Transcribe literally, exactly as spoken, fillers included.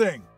amazing.